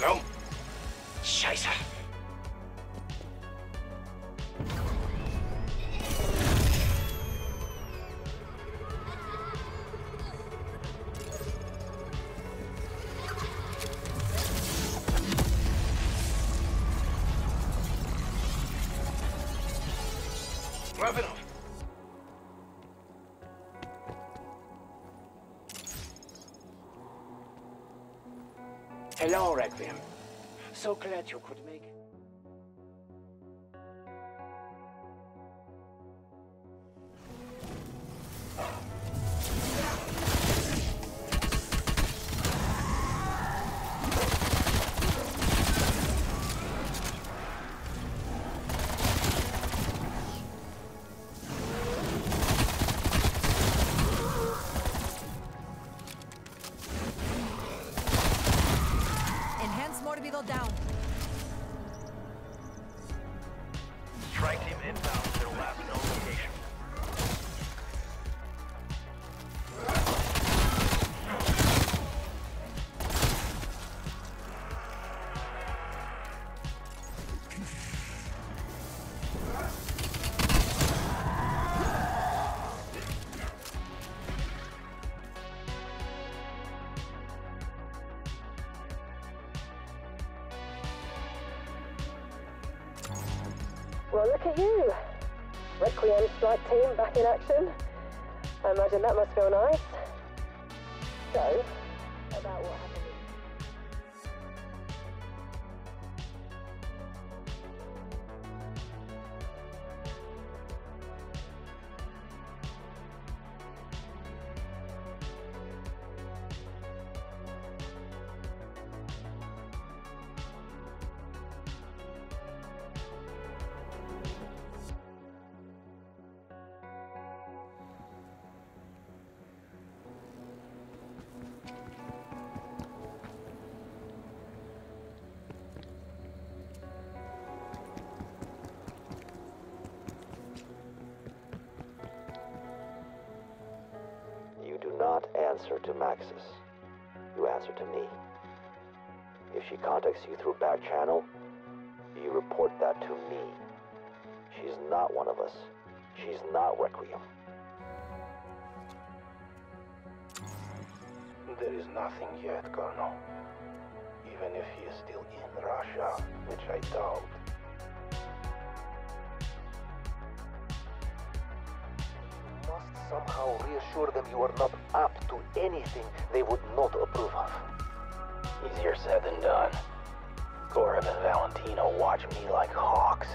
Hallo? Scheiße. Hello, Requiem. So glad you could make it. Down. Strike him inbound to their last known location. Well, look at you. Requiem strike team back in action. I imagine that must feel nice. So, about what happened. Answer to Maxis. You answer to me. If she contacts you through back channel, you report that to me. She's not one of us. She's not Requiem. There is nothing yet, Colonel. Even if he is still in Russia, which I doubt. Somehow reassure them you are not up to anything they would not approve of. Easier said than done. Gorbin and Valentino watch me like hawks.